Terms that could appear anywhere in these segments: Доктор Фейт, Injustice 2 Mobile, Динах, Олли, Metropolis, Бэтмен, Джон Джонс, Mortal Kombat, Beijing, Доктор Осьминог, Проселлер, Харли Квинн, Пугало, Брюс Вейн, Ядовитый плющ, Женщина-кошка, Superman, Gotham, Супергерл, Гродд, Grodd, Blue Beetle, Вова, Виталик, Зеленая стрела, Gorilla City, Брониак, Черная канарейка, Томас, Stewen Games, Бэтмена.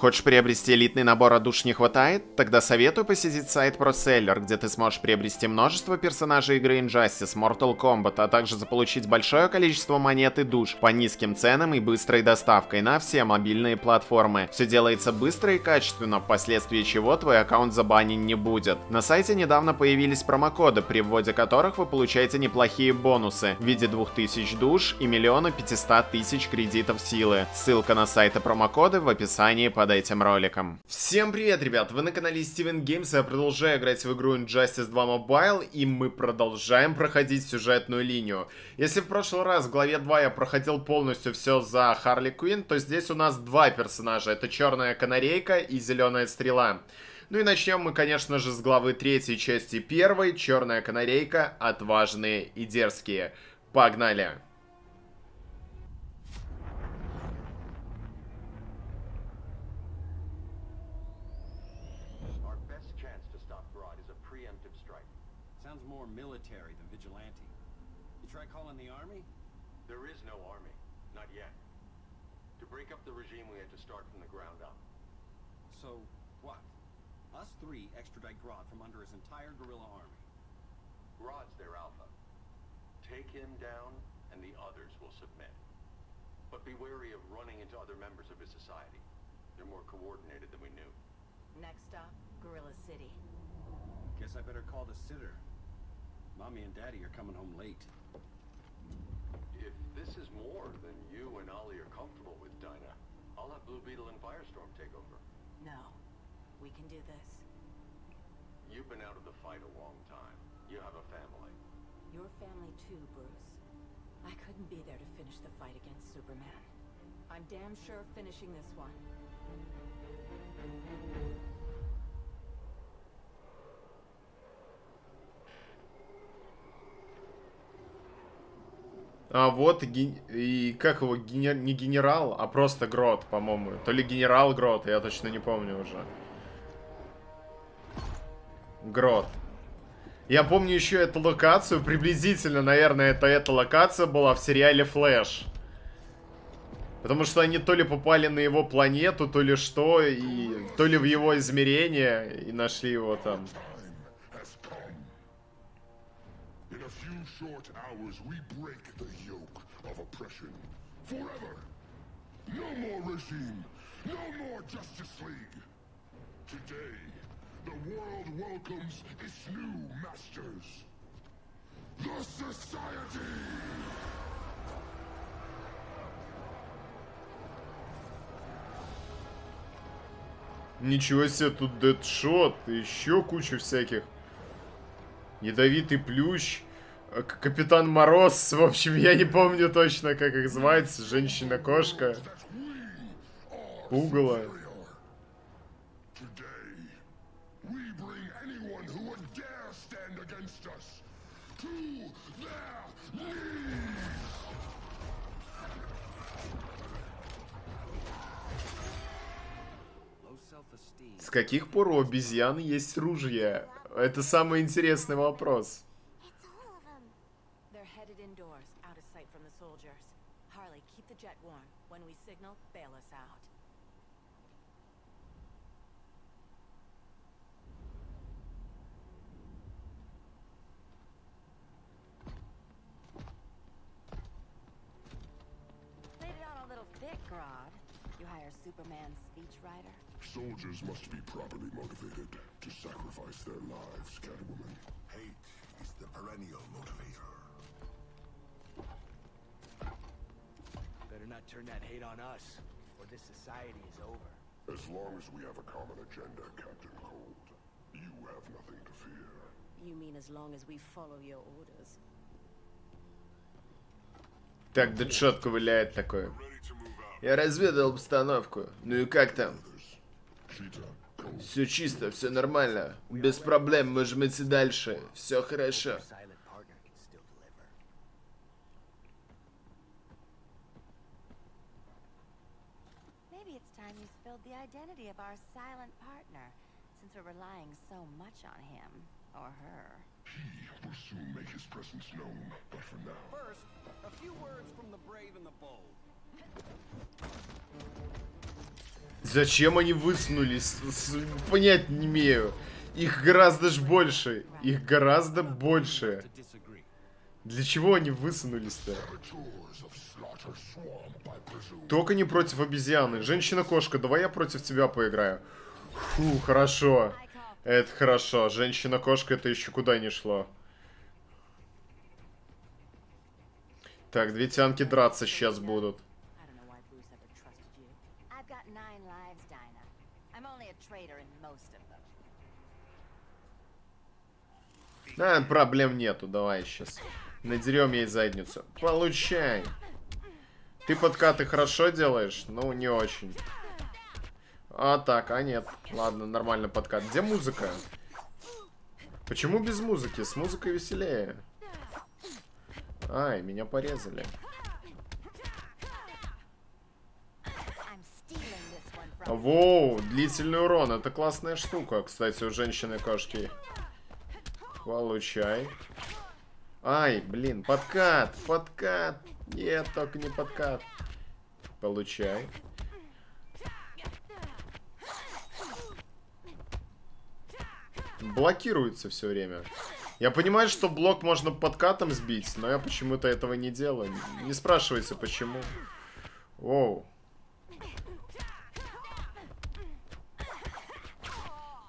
Хочешь приобрести элитный набор, а душ не хватает? Тогда советую посетить сайт Проселлер, где ты сможешь приобрести множество персонажей игры Injustice, Mortal Kombat, а также заполучить большое количество монет и душ по низким ценам и быстрой доставкой на все мобильные платформы. Все делается быстро и качественно, впоследствии чего твой аккаунт забанен не будет. На сайте недавно появились промокоды, при вводе которых вы получаете неплохие бонусы в виде 2000 душ и 1 500 000 кредитов силы. Ссылка на сайт и промокоды в описании под этим роликом. Всем привет, ребят! Вы на канале Steven Games, я продолжаю играть в игру Injustice 2 Mobile, и мы продолжаем проходить сюжетную линию. Если в прошлый раз в главе 2 я проходил полностью все за Харли Квинн, то здесь у нас два персонажа. Это Черная канарейка и Зеленая стрела. Ну и начнем мы, конечно же, с главы 3 части 1. Черная канарейка. Отважные и дерзкие. Погнали! So, what? Us three extradite Grodd from under his entire guerrilla army. Grodd's their alpha. Take him down, and the others will submit. But be wary of running into other members of his society. They're more coordinated than we knew. Next stop, Gorilla City. Guess I better call the sitter. Mommy and Daddy are coming home late. If this is more than you and Ollie are comfortable with, Dinah, I'll have Blue Beetle and Firestorm take over. No, we can do this. You've been out of the fight a long time. You have a family. Your family too, Bruce. I couldn't be there to finish the fight against Superman. I'm damn sure finishing this one. А вот и как его, не генерал, а просто Гродд, по-моему. То ли генерал Гродд, я точно не помню уже. Гродд. Я помню еще эту локацию, приблизительно, наверное, это эта локация была в сериале «Флэш». Потому что они то ли попали на его планету, то ли что, и то ли в его измерение, и нашли его там. Short hours we break the yoke of oppression forever. No more regime, no more Justice League. Today, the world welcomes its new masters. The Society. Ничего себе, тут Дэдшот, еще куча всяких. Ядовитый плющ. Капитан Мороз, в общем, я не помню точно, как их звать. Женщина-кошка. Пугало. С каких пор у обезьян есть ружья? Это самый интересный вопрос. Superman's speechwriter. Soldiers must be properly motivated to sacrifice their lives, Catwoman. Hate is the perennial motivator. Better not turn that hate on us, or this society is over. As long as we have a common agenda, Captain Cold, you have nothing to fear. You mean as long as we follow your orders? Так, Дэдшот ковыляет такое. Я разведал обстановку. Ну и как там? Все чисто, все нормально. Без проблем, можем идти дальше. Все хорошо. Зачем они высунулись? Понять не имею. Их гораздо ж больше. Их гораздо больше. Для чего они высунулись-то? Только не против обезьяны. Женщина-кошка, давай я против тебя поиграю. Фу, хорошо. Это хорошо. Женщина-кошка, это еще куда не шло. Так, две тянки драться сейчас будут. А, проблем нету. Давай сейчас надерем ей задницу. Получай. Ты подкаты хорошо делаешь? Ну, не очень. А так, а нет. Ладно, нормально подкат. Где музыка? Почему без музыки? С музыкой веселее. Ай, меня порезали. Воу, длительный урон. Это классная штука, кстати, у женщины-кошки. Получай. Ай, блин, подкат, подкат. Нет, только не подкат. Получай. Блокируется все время. Я понимаю, что блок можно подкатом сбить, но я почему-то этого не делаю. Не спрашивайте, почему. Оу.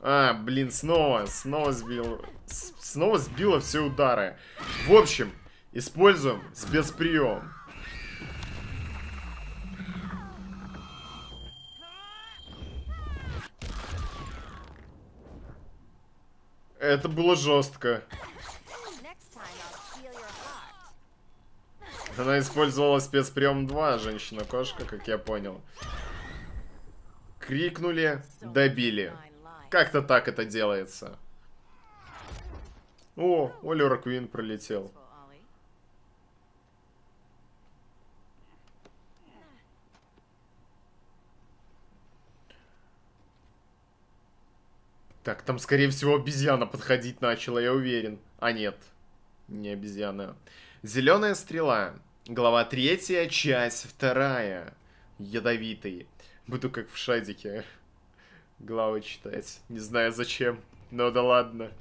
А, блин, снова сбил. Снова сбило все удары. В общем, используем спецприем. Это было жестко. Она использовала спецприем 2, женщина-кошка, как я понял. Крикнули, добили. Как-то так это делается. О, Оливер Куин пролетел. Так, там, скорее всего, обезьяна подходить начала, я уверен. А нет, не обезьяна. Зеленая стрела. Глава 3, часть 2. Ядовитый. Буду как в шадике главы читать. Не знаю зачем, но да ладно.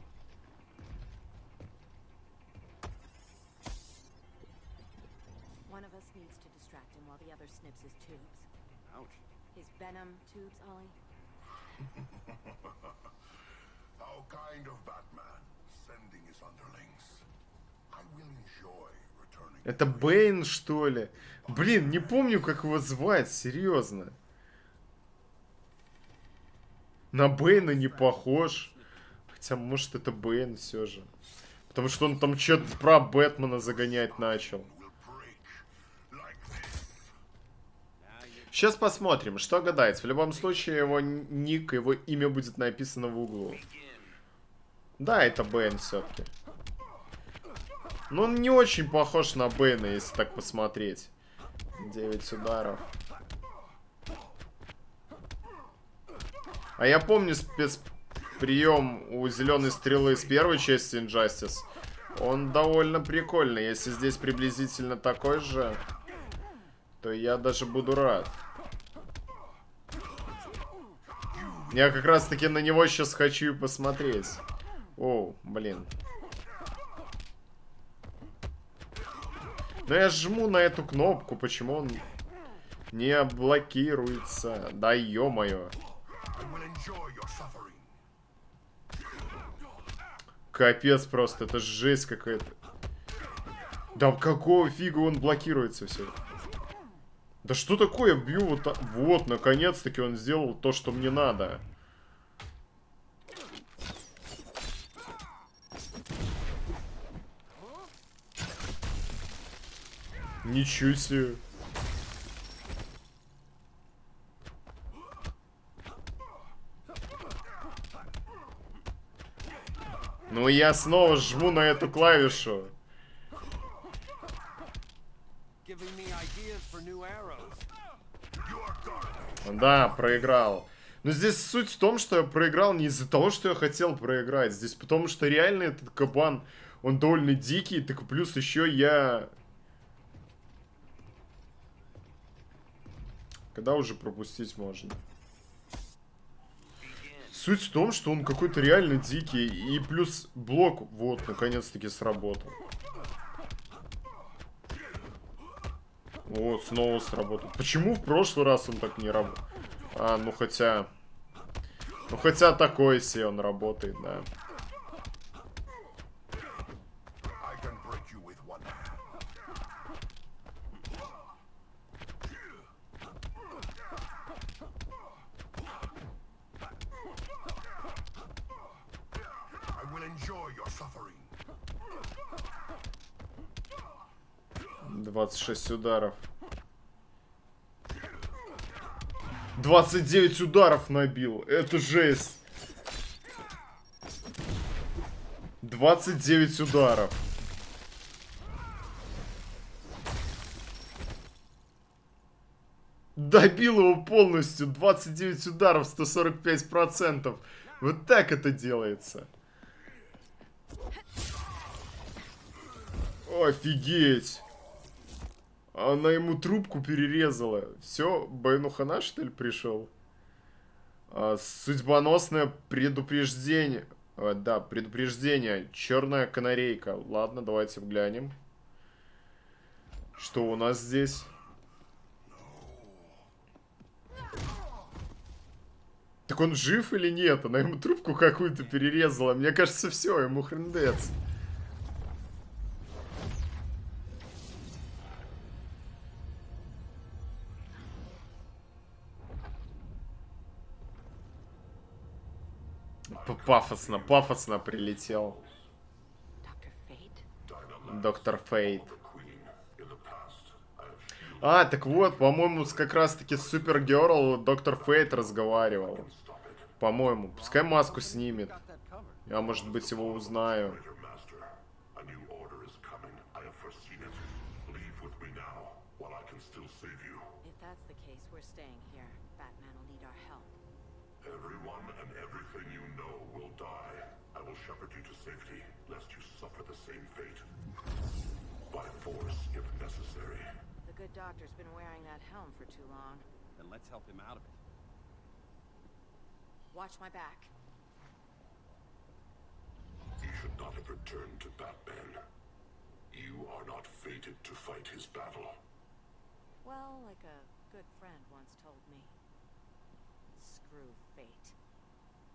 Это Бэйн, что ли? Блин, не помню, как его звать, серьезно. На Бэйна не похож. Хотя, может, это Бэйн все же. Потому что он там что-то про Бэтмена загонять начал. Сейчас посмотрим, что гадать. В любом случае, его ник, его имя будет написано в углу. Да, это Бэйн все-таки. Но он не очень похож на Бэйна, если так посмотреть. 9 ударов. А я помню спецприем у зеленой стрелы с первой части Injustice. Он довольно прикольный. Если здесь приблизительно такой же, то я даже буду рад. Я как раз таки на него сейчас хочу и посмотреть. Оу, блин. Но я жму на эту кнопку, почему он не блокируется? Да ё-моё. Капец просто, это жесть какая-то. Да какого фига он блокируется все? Да что такое, бью вот так. Вот, наконец-таки он сделал то, что мне надо. Ничего себе. Ну я снова жму на эту клавишу. Да, проиграл. Но здесь суть в том, что я проиграл не из-за того, что я хотел проиграть. Здесь потому что реально этот кабан, он довольно дикий. Так плюс еще я... Когда уже пропустить можно? Суть в том, что он какой-то реально дикий. И плюс блок, вот, наконец-таки сработал. Вот, снова сработал. Почему в прошлый раз он так не работал? А, ну хотя... Ну хотя такой себе он работает, да. Ударов. 29 ударов набил. Это жесть. 29 ударов. Добил его полностью. 29 ударов, 145%. Вот так это делается. Офигеть. Она ему трубку перерезала. Все, Бэйну хана, что ли, пришел? А, судьбоносное предупреждение. А, да, предупреждение. Черная канарейка. Ладно, давайте глянем. Что у нас здесь? Так он жив или нет? Она ему трубку какую-то перерезала. Мне кажется, все, ему хрендец. Пафосно, пафосно прилетел. Доктор Фейт. А, так вот, по-моему, как раз-таки с Супергерл Доктор Фейт разговаривал. По-моему. Пускай маску снимет. Я, может быть, его узнаю.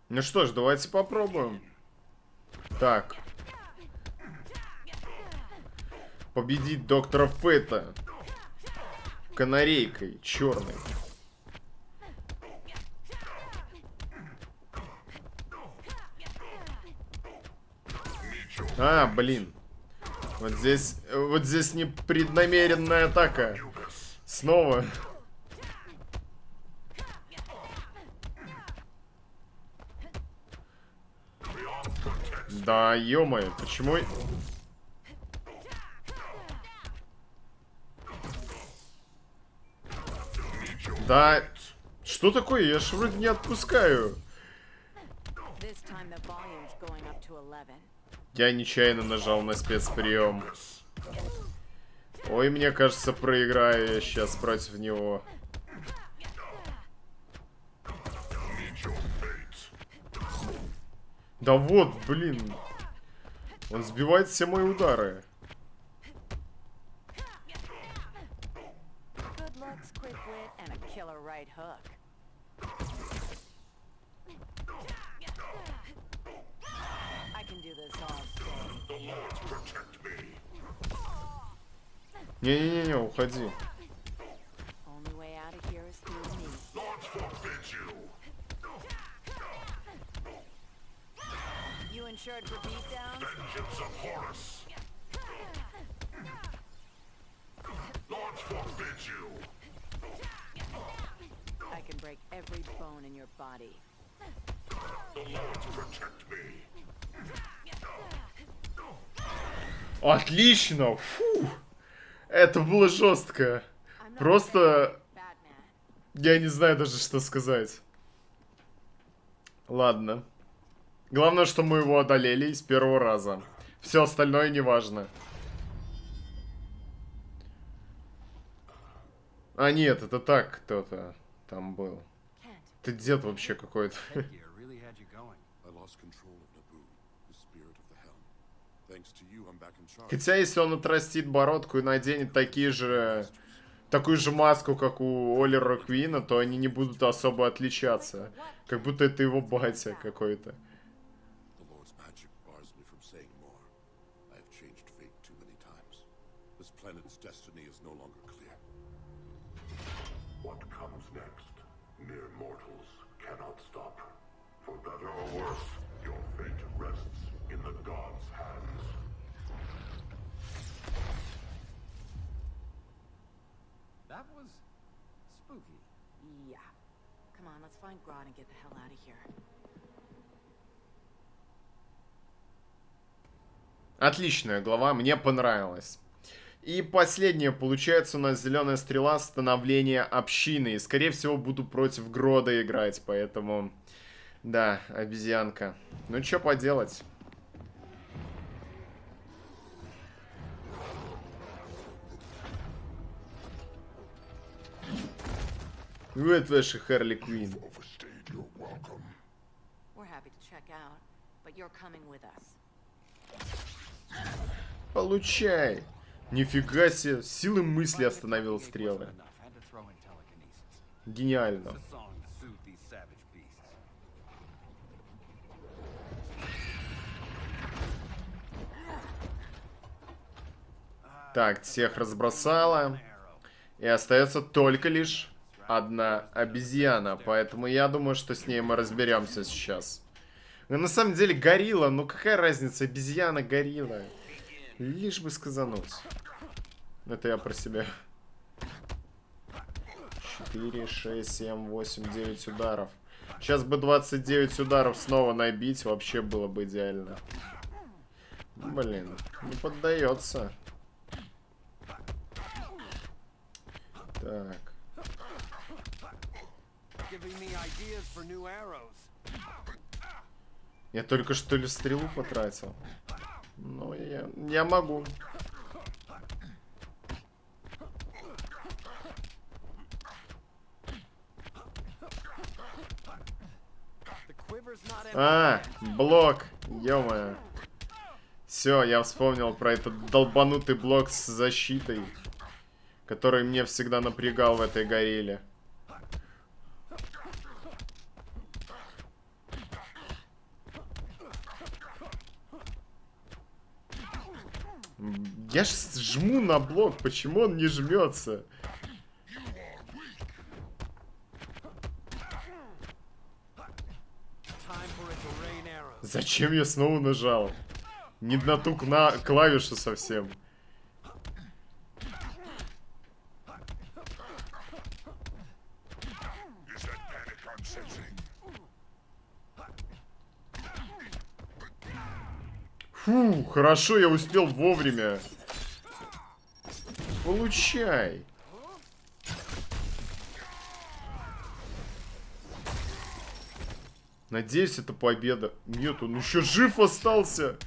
Ну что ж, давайте попробуем. Так. Победить доктора Фейта канарейкой черной. А, блин. Вот здесь непреднамеренная атака. Снова. Да, ё-моё, почему... Да, что такое? Я ж вроде не отпускаю. Я нечаянно нажал на спецприем. Ой, мне кажется, проиграю я сейчас против него. Да вот, блин. Он сбивает все мои удары. Не-не-не, уходи. Отлично! Фу! Это было жестко. Просто... Я не знаю даже, что сказать. Ладно. Главное, что мы его одолели с первого раза. Все остальное не важно. А нет, это так кто-то там был. Ты дед вообще какой-то. Хотя, если он отрастит бородку и наденет такую же маску, как у Оливера Куина, то они не будут особо отличаться. Как будто это его батя какой-то. Отличная глава, мне понравилась. И последняя, получается, у нас «Зеленая стрела. Становление общины». И, скорее всего, буду против Грода играть, поэтому... Да, обезьянка. Ну, что поделать? Вот ваша Харли Квинн. Получай! Нифига себе, силы мысли остановил стрелы. Гениально. Так, всех разбросала. И остается только лишь одна обезьяна. Поэтому я думаю, что с ней мы разберемся сейчас. Но на самом деле горилла. Ну какая разница, обезьяна, горилла. Лишь бы сказануть. Это я про себя. 4, 6, 7, 8, 9 ударов. Сейчас бы 29 ударов снова набить. Вообще было бы идеально. Блин, не поддается. Так. Я только что ли стрелу потратил? Ну, я могу. А, блок. Ё-моё. Всё, я вспомнил про этот долбанутый блок с защитой, который мне всегда напрягал в этой горилле. Я ж жму на блок, почему он не жмется? Зачем я снова нажал? Не на ту клавишу совсем. Фу, хорошо, я успел вовремя. Получай. Надеюсь, это победа. Нет, он еще жив остался.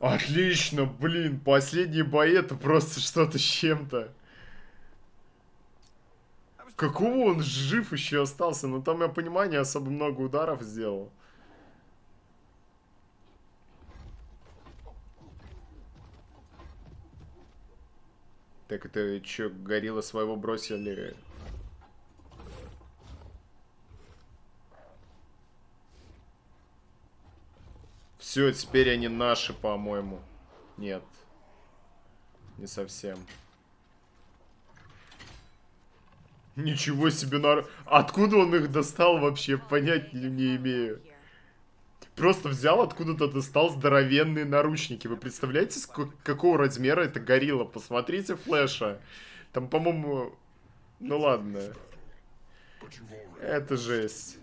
Отлично, блин. Последний бой — это просто что-то с чем-то. Какого он жив еще остался? Но там, я понимаю, не особо много ударов сделал. Так это чё, горилла своего бросили? Все, теперь они наши, по-моему. Нет. Не совсем. Ничего себе, откуда он их достал вообще? Понять не имею. Просто взял, откуда-то достал здоровенные наручники. Вы представляете, какого размера это горилла? Посмотрите Флэша. Там, по-моему... Ну ладно. Это жесть.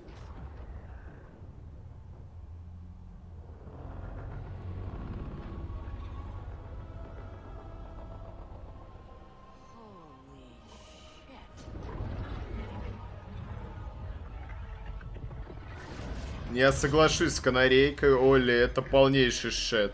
Я соглашусь с канарейкой, Олли, это полнейший шет.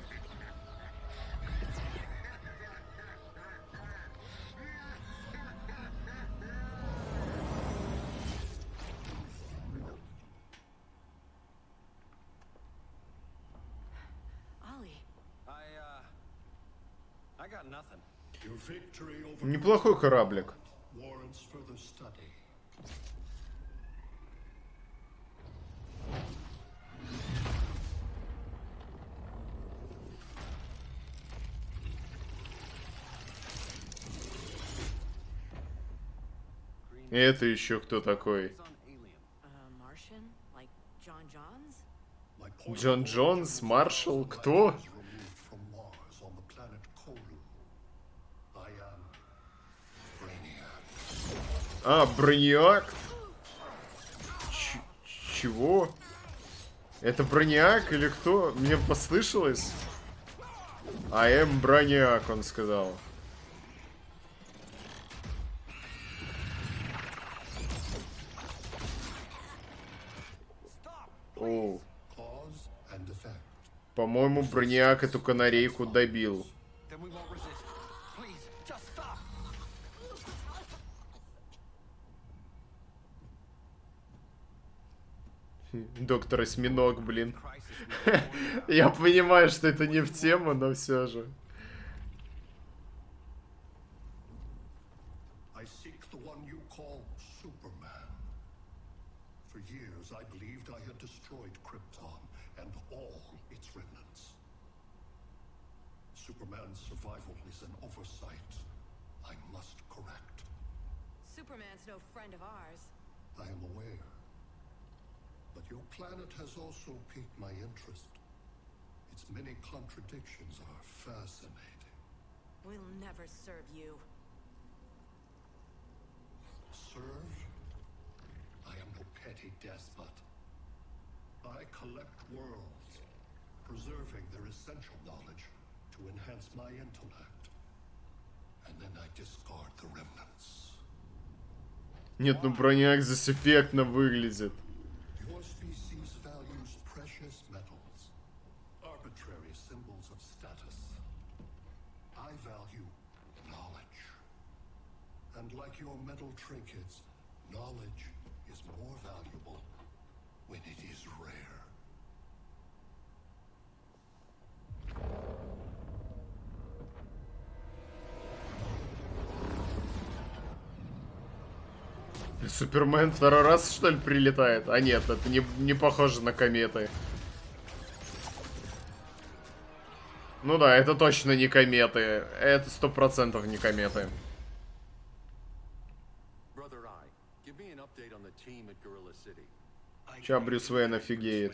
Неплохой кораблик. И это еще кто такой? Джон Джонс, Маршал, кто? А, Брониак? Чего? Это Брониак или кто? Мне послышалось? I am Брониак, он сказал. Оу. По-моему, Брониак эту канарейку добил. Доктор Осьминог, блин. Я понимаю, что это не в тему, но все же. Нет, ну Брониак здесь эффектно выглядит. Супермен второй раз, что ли, прилетает? А нет, это не похоже на кометы. Ну да, это точно не кометы. Это 100% не кометы. Ща Брюс Вейн офигеет.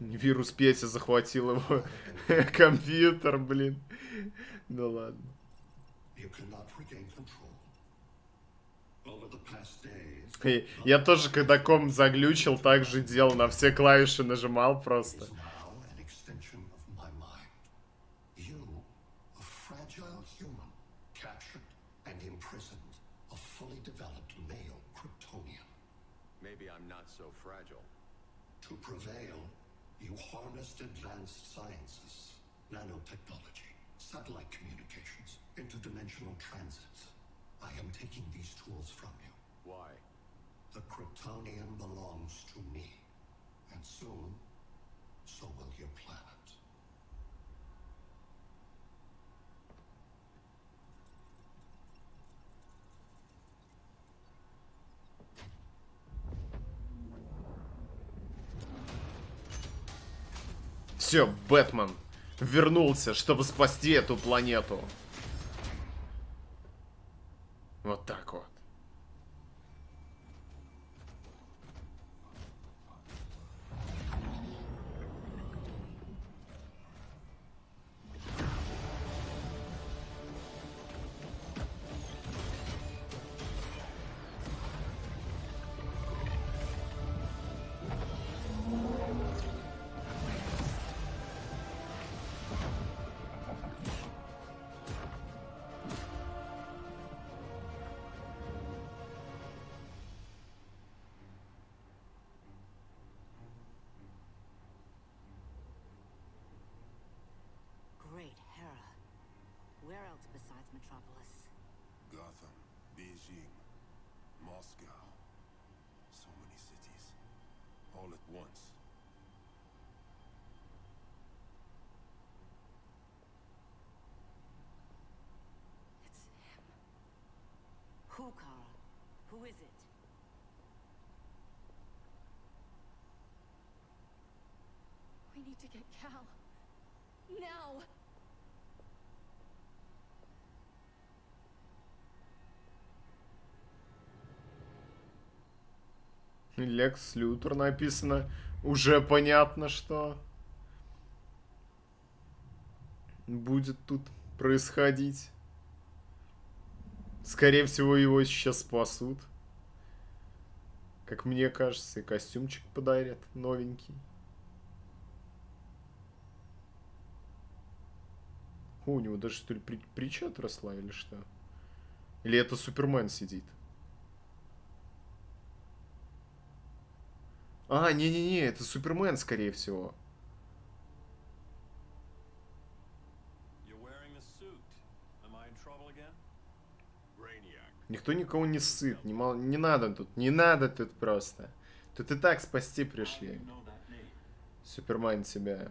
Вирус Петя захватил его компьютер, блин. Да ладно. Я тоже, когда комп заглючил, так же делал. На все клавиши нажимал просто. Все, Бэтмен вернулся, чтобы спасти эту планету. Вот так вот. Where else besides Metropolis? Gotham, Beijing, Beijing, Moscow, so many cities, all at once. It's him. Who, Carl? Who is it? We need to get Cal. Now! Лекс Лютер написано. Уже понятно, что будет тут происходить. Скорее всего, его сейчас спасут. Как мне кажется, и костюмчик подарят новенький. О, у него даже, что ли, притча отросла или что? Или это Супермен сидит? А, не-не-не, это Супермен, скорее всего. Никто никого не ссыт, не надо тут, не надо тут просто. Тут и так спасти пришли. Супермен тебя.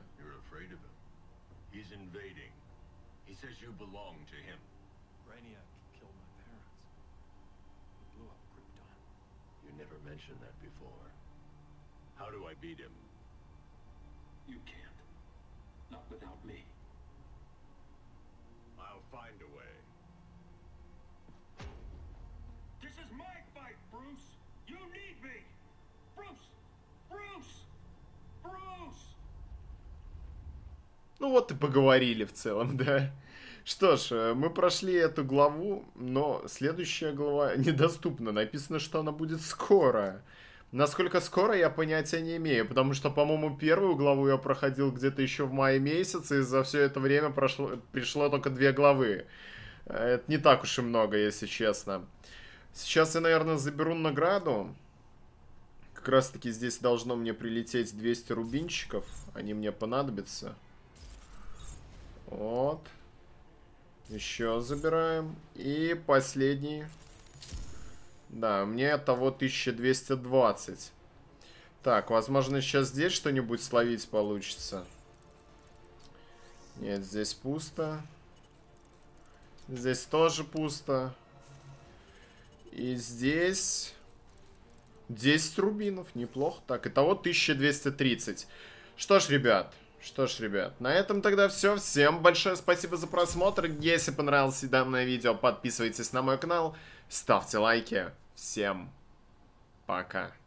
How do I beat him? You can't. Not without me. I'll find a way. This is my fight, Bruce. You need me. Bruce! Bruce! Bruce! Ну вот и поговорили в целом, да. Что ж, мы прошли эту главу, но следующая глава недоступна. Написано, что она будет скоро. Насколько скоро, я понятия не имею, потому что, по-моему, первую главу я проходил где-то еще в мае месяце, и за все это время пришло только 2 главы. Это не так уж и много, если честно. Сейчас я, наверное, заберу награду. Как раз-таки здесь должно мне прилететь 200 рубинчиков, они мне понадобятся. Вот. Еще забираем. И последний... Да, мне того 1220. Так, возможно, сейчас здесь что-нибудь словить получится. Нет, здесь пусто. Здесь тоже пусто. И здесь 10 рубинов, неплохо. Так, итого 1230. Что ж, ребят, на этом тогда все. Всем большое спасибо за просмотр. Если понравилось данное видео, подписывайтесь на мой канал, ставьте лайки. Всем пока.